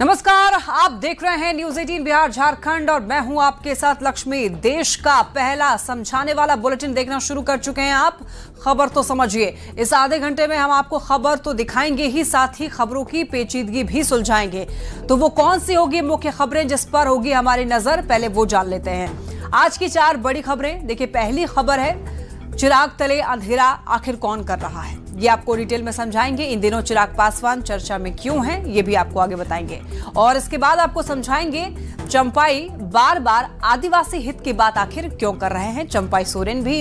नमस्कार, आप देख रहे हैं न्यूज 18 बिहार झारखंड और मैं हूं आपके साथ लक्ष्मी। देश का पहला समझाने वाला बुलेटिन देखना शुरू कर चुके हैं आप। खबर तो समझिए, इस आधे घंटे में हम आपको खबर तो दिखाएंगे ही, साथ ही खबरों की पेचीदगी भी सुलझाएंगे। तो वो कौन सी होगी मुख्य खबरें जिस पर होगी हमारी नजर, पहले वो जान लेते हैं। आज की चार बड़ी खबरें देखिए। पहली खबर है, चिराग तले अंधेरा आखिर कौन कर रहा है, ये आपको डिटेल में समझाएंगे। इन दिनों चिराग पासवान चर्चा में क्यों हैं ये भी आपको आगे बताएंगे। और इसके बाद आपको समझाएंगे चंपाई बार बार आदिवासी हित की बात आखिर क्यों कर रहे हैं। चंपाई सोरेन भी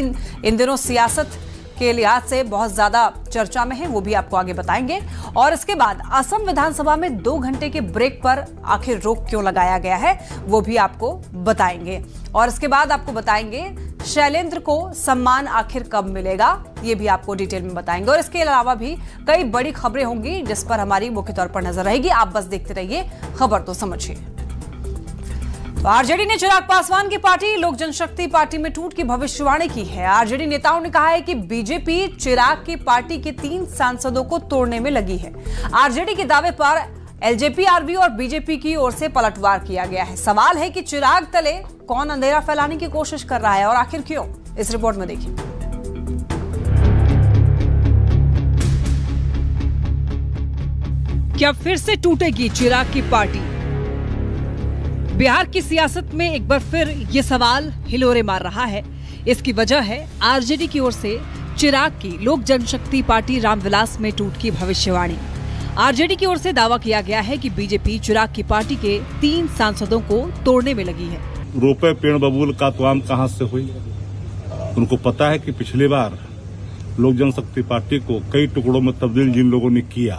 इन दिनों सियासत के लिहाज से बहुत ज्यादा चर्चा में है, वो भी आपको आगे बताएंगे। और इसके बाद असम विधानसभा में 2 घंटे के ब्रेक पर आखिर रोक क्यों लगाया गया है वो भी आपको बताएंगे। और इसके बाद आपको बताएंगे शैलेंद्र को सम्मान आखिर कब मिलेगा, ये भी आपको डिटेल में बताएंगे। और इसके अलावा भी कई बड़ी खबरें होंगी जिस पर हमारी मुख्य तौर पर नजर रहेगी। आप बस देखते रहिए, खबर तो समझिए। तो आरजेडी ने चिराग पासवान की पार्टी लोक जनशक्ति पार्टी में टूट की भविष्यवाणी की है। आरजेडी नेताओं ने कहा है कि बीजेपी चिराग की पार्टी के 3 सांसदों को तोड़ने में लगी है। आरजेडी के दावे पर एलजेपीआरबी और बीजेपी की ओर से पलटवार किया गया है। सवाल है कि चिराग तले कौन अंधेरा फैलाने की कोशिश कर रहा है और आखिर क्यों, इस रिपोर्ट में देखिए। क्या फिर से टूटेगी चिराग की पार्टी? बिहार की सियासत में एक बार फिर ये सवाल हिलोरे मार रहा है। इसकी वजह है आरजेडी की ओर से चिराग की लोक जनशक्ति पार्टी रामविलास में टूट की भविष्यवाणी। आरजेडी की ओर से दावा किया गया है कि बीजेपी चिराग की पार्टी के 3 सांसदों को तोड़ने में लगी है। रोपे पेड़ बबूल का तो आम कहां से हुई? उनको पता है कि पिछली बार लोक जनशक्ति पार्टी को कई टुकड़ों में तब्दील जिन लोगों ने किया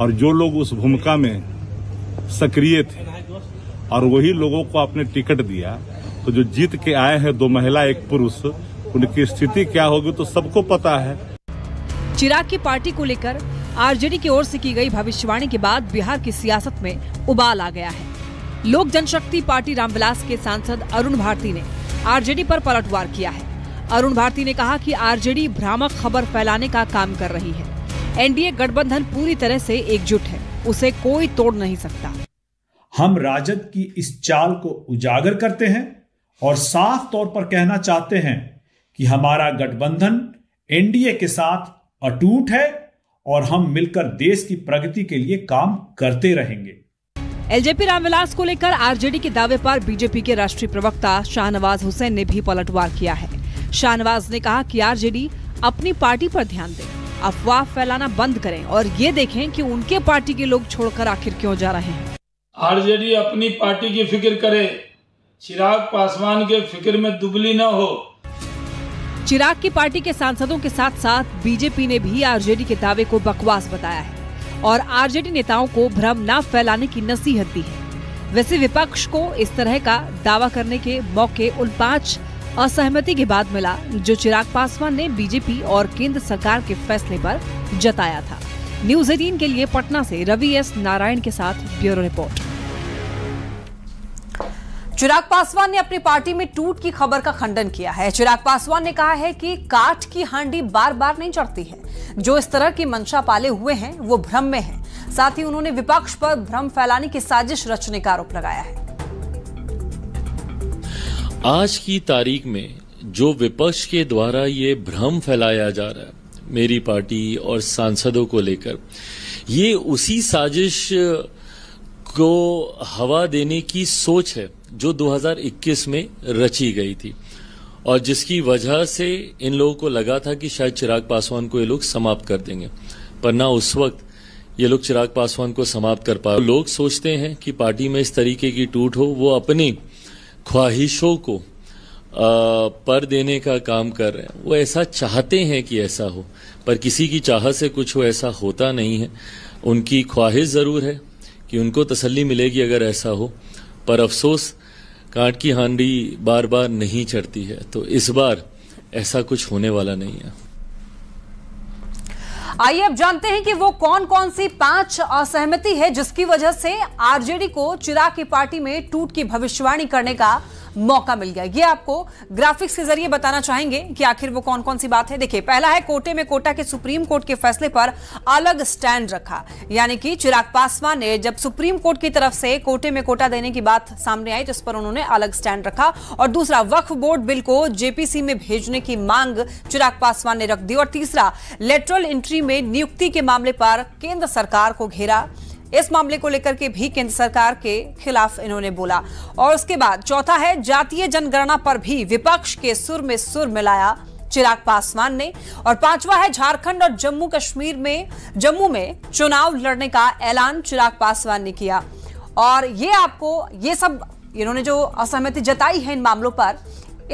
और जो लोग उस भूमिका में सक्रिय थे और वही लोगों को आपने टिकट दिया, तो जो जीत के आए हैं 2 महिला 1 पुरुष, उनकी स्थिति क्या होगी तो सबको पता है। चिराग की पार्टी को लेकर आरजेडी की ओर से की गई भविष्यवाणी के बाद बिहार की सियासत में उबाल आ गया है। लोक जनशक्ति पार्टी रामविलास के सांसद अरुण भारती ने आरजेडी पर पलटवार किया है। अरुण भारती ने कहा कि आरजेडी भ्रामक खबर फैलाने का काम कर रही है। एनडीए गठबंधन पूरी तरह से एकजुट है, उसे कोई तोड़ नहीं सकता। हम राजद की इस चाल को उजागर करते हैं और साफ तौर पर कहना चाहते हैं कि हमारा गठबंधन एनडीए के साथ अटूट है और हम मिलकर देश की प्रगति के लिए काम करते रहेंगे। एलजेपी रामविलास को लेकर आरजेडी के दावे पर बीजेपी के राष्ट्रीय प्रवक्ता शाहनवाज हुसैन ने भी पलटवार किया है। शाहनवाज ने कहा कि आरजेडी अपनी पार्टी पर ध्यान दे, अफवाह फैलाना बंद करें और ये देखें कि उनके पार्टी के लोग छोड़कर आखिर क्यों जा रहे हैं। आरजेडी अपनी पार्टी की फिक्र करे, चिराग पासवान के फिक्र में दुबली न हो। चिराग की पार्टी के सांसदों के साथ साथ बीजेपी ने भी आरजेडी के दावे को बकवास बताया है और आरजेडी नेताओं को भ्रम न फैलाने की नसीहत दी है। वैसे विपक्ष को इस तरह का दावा करने के मौके उन 5 असहमति के बाद मिला जो चिराग पासवान ने बीजेपी और केंद्र सरकार के फैसले पर जताया था। न्यूज 18 के लिए पटना से रवि एस नारायण के साथ ब्यूरो रिपोर्ट। चिराग पासवान ने अपनी पार्टी में टूट की खबर का खंडन किया है। चिराग पासवान ने कहा है कि काठ की हांडी बार बार नहीं चढ़ती है, जो इस तरह की मंशा पाले हुए हैं वो भ्रम में हैं। साथ ही उन्होंने विपक्ष पर भ्रम फैलाने की साजिश रचने का आरोप लगाया है। आज की तारीख में जो विपक्ष के द्वारा ये भ्रम फैलाया जा रहा है मेरी पार्टी और सांसदों को लेकर, ये उसी साजिश को हवा देने की सोच है जो 2021 में रची गई थी और जिसकी वजह से इन लोगों को लगा था कि शायद चिराग पासवान को ये लोग समाप्त कर देंगे, पर ना उस वक्त ये लोग चिराग पासवान को समाप्त कर पाए। लोग सोचते हैं कि पार्टी में इस तरीके की टूट हो, वो अपनी ख्वाहिशों को पर देने का काम कर रहे हैं। वो ऐसा चाहते हैं कि ऐसा हो, पर किसी की चाहत से कुछ हो ऐसा होता नहीं है। उनकी ख्वाहिश जरूर है कि उनको तसल्ली मिलेगी अगर ऐसा हो, पर अफसोस काट की हांडी बार बार नहीं चढ़ती है, तो इस बार ऐसा कुछ होने वाला नहीं है। आइए अब जानते हैं कि वो कौन कौन सी 5 असहमति है जिसकी वजह से आरजेडी को चिराग की पार्टी में टूट की भविष्यवाणी करने का मौका मिल गया। ये आपको ग्राफिक्स के जरिए बताना चाहेंगे कि आखिर वो कौन कौन सी बात है। देखिए, पहला है कोटे में कोटा के सुप्रीम कोर्ट के फैसले पर अलग स्टैंड रखा, यानी कि चिराग पासवान ने जब सुप्रीम कोर्ट की तरफ से कोटे में कोटा देने की बात सामने आई तो इस पर उन्होंने अलग स्टैंड रखा। और दूसरा, वक्फ बोर्ड बिल को जेपीसी में भेजने की मांग चिराग पासवान ने रख दी। और तीसरा, लेटरल एंट्री में नियुक्ति के मामले पर केंद्र सरकार को घेरा, इस मामले को लेकर के भी केंद्र सरकार के खिलाफ इन्होंने बोला। और उसके बाद चौथा है जातीय जनगणना पर भी विपक्ष के सुर में सुर मिलाया चिराग पासवान ने। और पांचवा है झारखंड और जम्मू कश्मीर में, जम्मू में चुनाव लड़ने का ऐलान चिराग पासवान ने किया। और ये आपको ये सब इन्होंने जो असहमति जताई है इन मामलों पर,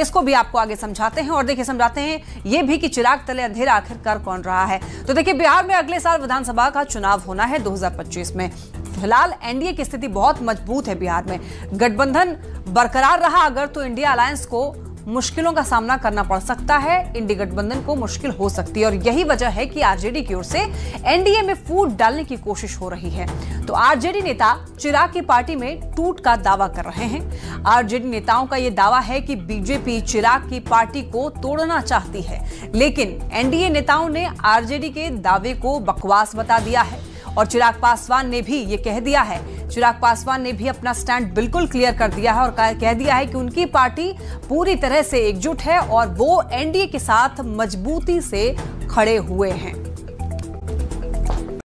इसको भी आपको आगे समझाते हैं। और देखिए, समझाते हैं ये भी कि चिराग तले अंधेरा आखिर कर कौन रहा है। तो देखिए, बिहार में अगले साल विधानसभा का चुनाव होना है 2025 में। फिलहाल एनडीए की स्थिति बहुत मजबूत है बिहार में। गठबंधन बरकरार रहा अगर तो इंडिया अलायंस को मुश्किलों का सामना करना पड़ सकता है, इंडी गठबंधन को मुश्किल हो सकती है। और यही वजह है कि आरजेडी की ओर से एनडीए में फूट डालने की कोशिश हो रही है। तो आरजेडी नेता चिराग की पार्टी में टूट का दावा कर रहे हैं। आरजेडी नेताओं का यह दावा है कि बीजेपी चिराग की पार्टी को तोड़ना चाहती है, लेकिन एनडीए नेताओं ने आरजेडी के दावे को बकवास बता दिया है। और चिराग पासवान ने भी ये कह दिया है, चिराग पासवान ने भी अपना स्टैंड बिल्कुल क्लियर कर दिया है और कह दिया है कि उनकी पार्टी पूरी तरह से एकजुट है और वो एनडीए के साथ मजबूती से खड़े हुए हैं।